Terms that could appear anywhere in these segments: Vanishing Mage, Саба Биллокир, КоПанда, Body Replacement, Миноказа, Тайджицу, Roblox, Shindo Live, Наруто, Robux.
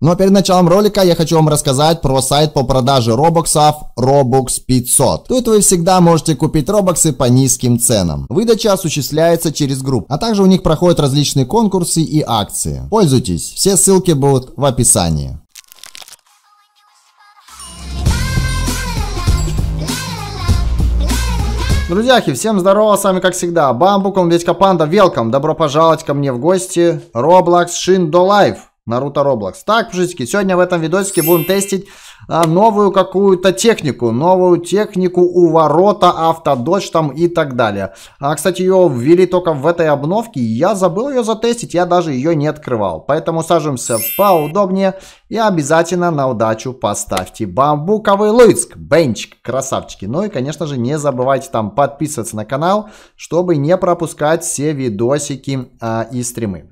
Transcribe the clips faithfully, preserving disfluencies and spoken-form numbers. Но перед началом ролика я хочу вам рассказать про сайт по продаже робоксов Robux пятьсот. Тут вы всегда можете купить робоксы по низким ценам. Выдача осуществляется через группу, а также у них проходят различные конкурсы и акции. Пользуйтесь, все ссылки будут в описании. Друзьяхи, всем здорово, с вами как всегда Бамбуком, ведь КоПанда, велкам, добро пожаловать ко мне в гости. Roblox Shindo Live. Наруто Roblox. Так, пушечки, сегодня в этом видосике будем тестить а, новую какую-то технику, новую технику уворота, автододж там и так далее. А, кстати, ее ввели только в этой обновке, я забыл ее затестить, я даже ее не открывал. Поэтому сажаемся поудобнее и обязательно на удачу поставьте бамбуковый лыск, бенчик, красавчики. Ну и, конечно же, не забывайте там подписываться на канал, чтобы не пропускать все видосики а, и стримы.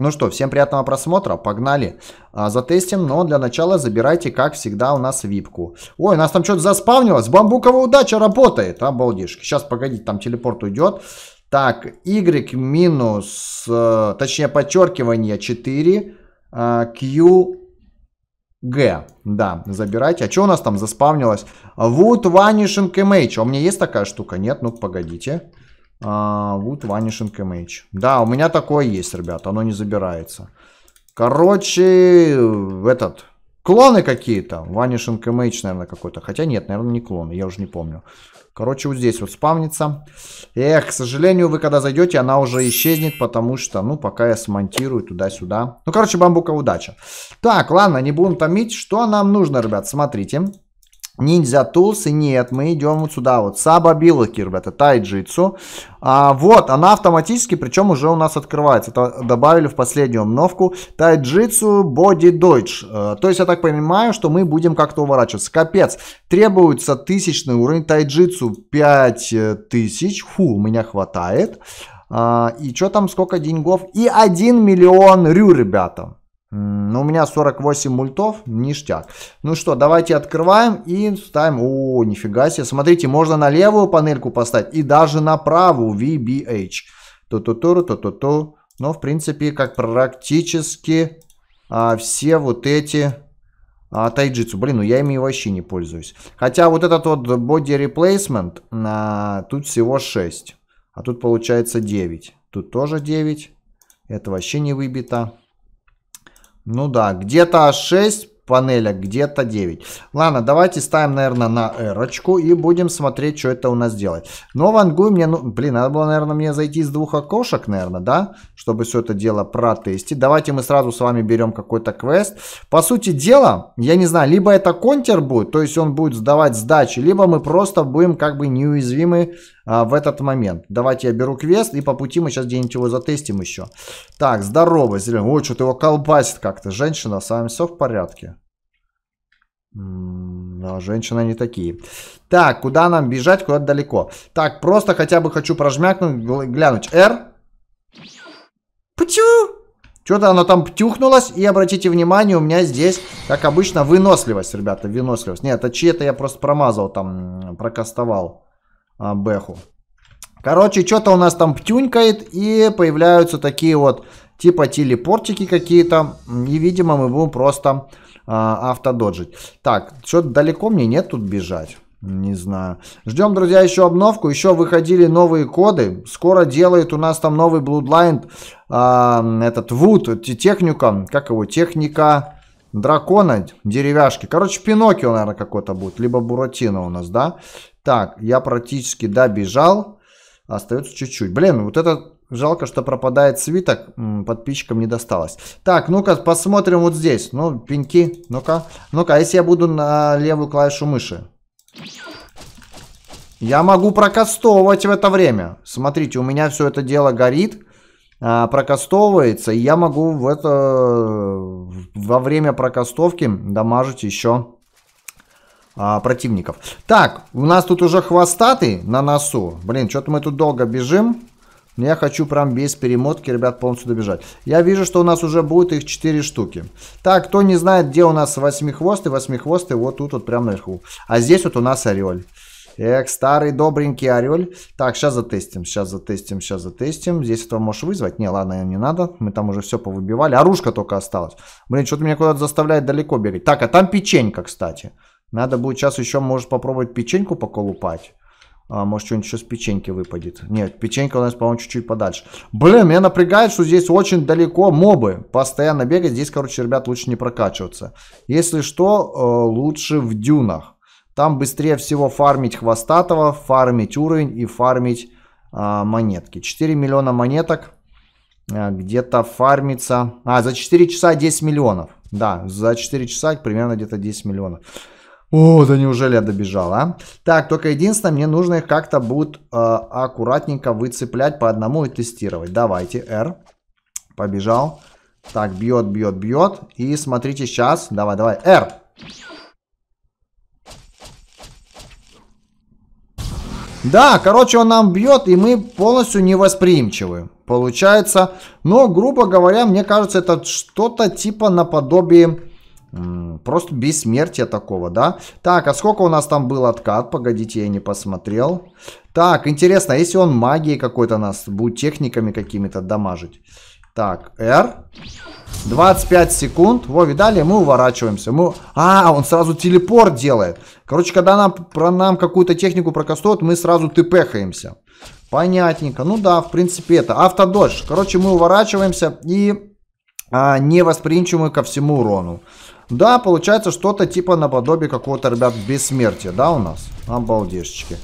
Ну что, всем приятного просмотра, погнали, а, затестим, но для начала забирайте, как всегда, у нас випку. Ой, у нас там что-то заспавнилось, бамбуковая удача работает, обалдишь. Сейчас, погодите, там телепорт уйдет. Так, Y минус, э, точнее подчеркивание четыре, э, Q, G, да, забирайте. А что у нас там заспавнилось? Wood Vanishing Mage, у меня есть такая штука? Нет, ну погодите. Wood Vanishing Mage. Да, у меня такое есть, ребята. Оно не забирается. Короче, этот... Клоны какие-то. Vanishing Mage, наверное, какой-то. Хотя нет, наверное, не клоны. Я уже не помню. Короче, вот здесь вот спавнится. Эх, к сожалению, вы когда зайдете, она уже исчезнет, потому что, ну, пока я смонтирую туда-сюда. Ну, короче, бамбуковая удача. Так, ладно, не будем томить. Что нам нужно, ребят? Смотрите. Ниндзя Тулс, и нет, мы идем вот сюда вот, Саба Биллокир, ребята, Тайджицу. А, вот, она автоматически, причем уже у нас открывается, это добавили в последнюю обновку, Тайджицу, Body Replacement. То есть я так понимаю, что мы будем как-то уворачиваться. Капец, требуется тысячный уровень, Тайджицу пять тысяч, фу, у меня хватает. А, и что там, сколько деньгов? И один миллион рю, ребята. Ну, у меня сорок восемь мультов, ништяк. Ну что, давайте открываем и ставим. О, нифига себе. Смотрите, можно на левую панельку поставить и даже на правую ви би эйч. Ту-ту-ту-ту-ту-ту. Но, в принципе, как практически а, все вот эти а, тайджицу. Блин, ну я ими вообще не пользуюсь. Хотя вот этот вот Body Replacement, а, тут всего шесть. А тут получается девять. Тут тоже девять. Это вообще не выбито. Ну да, где-то шесть панелек, где-то девять. Ладно, давайте ставим, наверное, на эрочку и будем смотреть, что это у нас делает. Но вангую мне, ну, блин, надо было, наверное, мне зайти из двух окошек, наверное, да? Чтобы все это дело протестить. Давайте мы сразу с вами берем какой-то квест. По сути дела, я не знаю, либо это контер будет, то есть он будет сдавать сдачи, либо мы просто будем как бы неуязвимы а, в этот момент. Давайте я беру квест и по пути мы сейчас где-нибудь его затестим еще. Так, здорово, зеленый. Ой, что-то его колбасит как-то. Женщина, с вами все в порядке. Да, женщины не такие. Так, куда нам бежать? Куда-то далеко. Так, просто хотя бы хочу прожмякнуть, глянуть. R. Пчу! Что-то оно там птюхнулось. И обратите внимание, у меня здесь, как обычно, выносливость, ребята, выносливость. Нет, а чьи-то я просто промазал там, прокастовал а, бэху. Короче, что-то у нас там птюнькает. И появляются такие вот типа телепортики какие-то. И, видимо, мы будем просто... автододжить. Так, что-то далеко мне нет тут бежать. Не знаю. Ждем, друзья, еще обновку. Еще выходили новые коды. Скоро делает у нас там новый Bloodline. А, этот Wood. Техника. Как его? Техника дракона. Деревяшки. Короче, Пиноккио, наверное, какой-то будет. Либо Буратино у нас, да? Так, я практически добежал. Остается чуть-чуть. Блин, вот это... Жалко, что пропадает свиток, подписчикам не досталось. Так, ну-ка посмотрим вот здесь. Ну, пеньки, ну-ка. Ну-ка, если я буду на левую клавишу мыши. Я могу прокастовывать в это время. Смотрите, у меня все это дело горит, прокастовывается. И я могу в это, во время прокастовки дамажить еще... А, противников. Так, у нас тут уже хвостатый на носу. Блин, что-то мы тут долго бежим. Но я хочу прям без перемотки, ребят, полностью добежать. Я вижу, что у нас уже будет их четыре штуки. Так, кто не знает, где у нас восьмихвосты, восьмихвосты вот тут вот прям наверху. А здесь вот у нас орель. Эх, старый добренький орель. Так, сейчас затестим, сейчас затестим, сейчас затестим. Здесь этого можешь вызвать? Не, ладно, не надо. Мы там уже все повыбивали. Оружка только осталось. Блин, что-то меня куда-то заставляет далеко бегать. Так, а там печенька, кстати. Надо будет сейчас еще, может, попробовать печеньку поколупать. А, может, что-нибудь еще с печеньки выпадет. Нет, печенька у нас, по-моему, чуть-чуть подальше. Блин, меня напрягает, что здесь очень далеко мобы. Постоянно бегать. Здесь, короче, ребят, лучше не прокачиваться. Если что, лучше в дюнах. Там быстрее всего фармить хвостатого, фармить уровень и фармить а, монетки. четыре миллиона монеток а, где-то фармится. А, за четыре часа десять миллионов. Да, за четыре часа примерно где-то десять миллионов. О, да неужели я добежал, а? Так, только единственное, мне нужно их как-то будет э, аккуратненько выцеплять по одному и тестировать. Давайте, R. Побежал. Так, бьет, бьет, бьет. И смотрите сейчас. Давай, давай, R. Да, короче, он нам бьет, и мы полностью невосприимчивы. Получается. Но, грубо говоря, мне кажется, это что-то типа наподобие... Просто бессмертия такого, да? Так, а сколько у нас там был откат? Погодите, я не посмотрел. Так, интересно, если он магией какой-то нас будет техниками какими-то дамажить. Так, R. двадцать пять секунд. Во, видали? Мы уворачиваемся. Мы... А, он сразу телепорт делает. Короче, когда нам, про нам какую-то технику прокастуют, мы сразу тпхаемся. Понятненько. Ну да, в принципе это. Автододж. Короче, мы уворачиваемся и а, невосприимчивы ко всему урону. Да, получается что-то типа наподобие какого-то, ребят, бессмертия, да, у нас? Обалдешечки.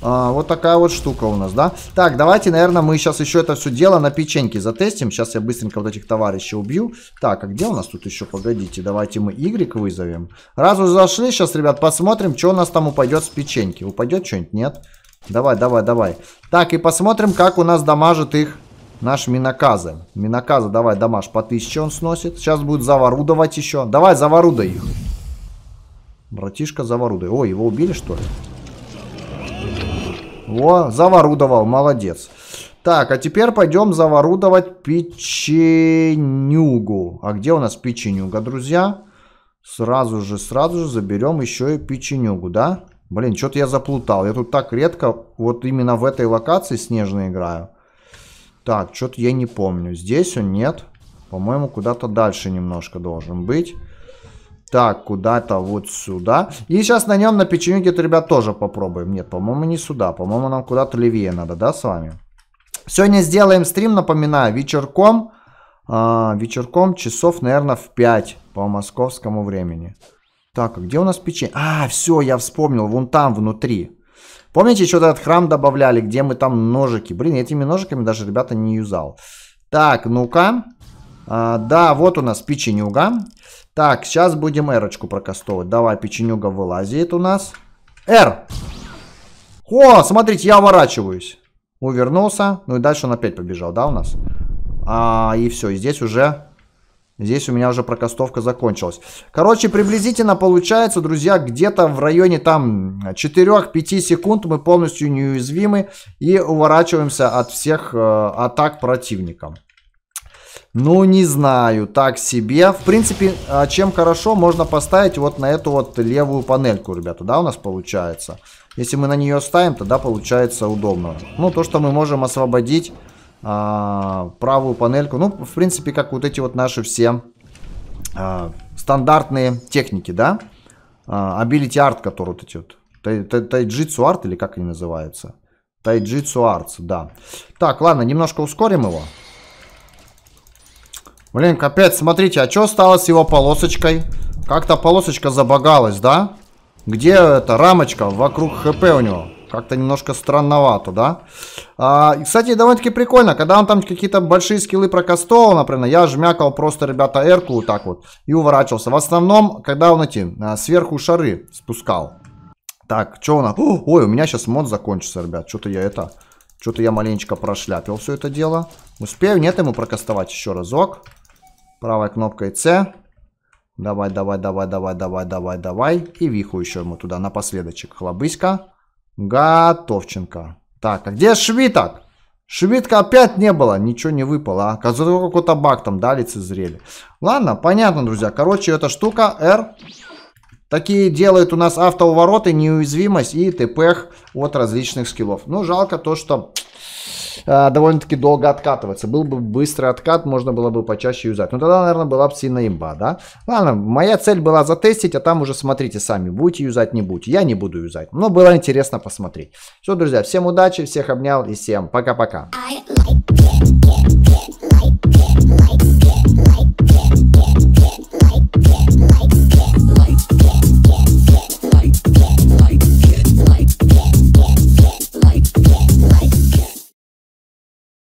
А, вот такая вот штука у нас, да? Так, давайте, наверное, мы сейчас еще это все дело на печеньке затестим. Сейчас я быстренько вот этих товарищей убью. Так, а где у нас тут еще? Погодите, давайте мы Y вызовем. Раз уж зашли, сейчас, ребят, посмотрим, что у нас там упадет с печеньки. Упадет что-нибудь? Нет? Давай, давай, давай. Так, и посмотрим, как у нас дамажит их. Наш Миноказа. Миноказа, давай, дамаж по тысяче он сносит. Сейчас будет заворудовать еще. Давай, заворудай их. Братишка, заворудай. О, его убили, что ли? О, заворудовал, молодец. Так, а теперь пойдем заворудовать печенюгу. А где у нас печенюга, друзья? Сразу же, сразу же заберем еще и печенюгу, да? Блин, что-то я заплутал. Я тут так редко вот именно в этой локации снежной играю. Так, что-то я не помню. Здесь он нет. По-моему, куда-то дальше немножко должен быть. Так, куда-то вот сюда. И сейчас на нем на печенюге где-то, ребят, тоже попробуем. Нет, по-моему, не сюда. По-моему, нам куда-то левее надо, да, с вами? Сегодня сделаем стрим, напоминаю, вечерком. А, вечерком часов, наверное, в пять по московскому времени. Так, а где у нас печенье? А, все, я вспомнил. Вон там, внутри. Помните, что-то этот храм добавляли, где мы там ножики. Блин, этими ножиками даже, ребята, не юзал. Так, ну-ка. А, да, вот у нас печенюга. Так, сейчас будем эрочку прокастовывать. Давай, печенюга вылазит у нас. Р! О, смотрите, я уворачиваюсь. Увернулся. Ну и дальше он опять побежал, да, у нас? А, и все, и здесь уже... Здесь у меня уже прокастовка закончилась. Короче, приблизительно получается, друзья, где-то в районе там четырёх-пяти секунд мы полностью неуязвимы и уворачиваемся от всех э, атак противника. Ну, не знаю, так себе. В принципе, чем хорошо, можно поставить вот на эту вот левую панельку, ребята, да, у нас получается. Если мы на нее ставим, тогда получается удобно. Ну, то, что мы можем освободить... А, правую панельку. Ну, в принципе, как вот эти вот наши все а, стандартные техники, да? Абилити арт, который вот эти вот. Тайджицу арт или как они называются? Тайджицу арт, да. Так, ладно, немножко ускорим его. Блин, капец, смотрите, а что стало с его полосочкой? Как-то полосочка забагалась, да? Где эта рамочка вокруг ХП у него? Как-то немножко странновато, да? А, и, кстати, довольно-таки прикольно, когда он там какие-то большие скиллы прокастовал, например, я жмякал просто, ребята, эрку вот так вот и уворачивался. В основном, когда он эти сверху шары спускал. Так, что у нас? О, ой, у меня сейчас мод закончится, ребят. Что-то я это... Что-то я маленечко прошляпил все это дело. Успею? Нет, ему прокастовать еще разок. Правой кнопкой С. Давай, давай, давай, давай, давай, давай, давай. И виху еще ему туда напоследочек. Хлобыська. Готовченко. Так, а где Швиток? Швитка опять не было. Ничего не выпало. А? Какой-то баг там, да, лицезрели. Ладно, понятно, друзья. Короче, эта штука R. Такие делают у нас автоувороты, неуязвимость и ТП от различных скиллов. Ну, жалко то, что э, довольно-таки долго откатывается. Был бы быстрый откат, можно было бы почаще юзать. Но тогда, наверное, была бы сильная имба, да? Ладно, моя цель была затестить, а там уже смотрите сами. Будете юзать, не будете. Я не буду юзать. Но было интересно посмотреть. Все, друзья, всем удачи, всех обнял и всем пока-пока.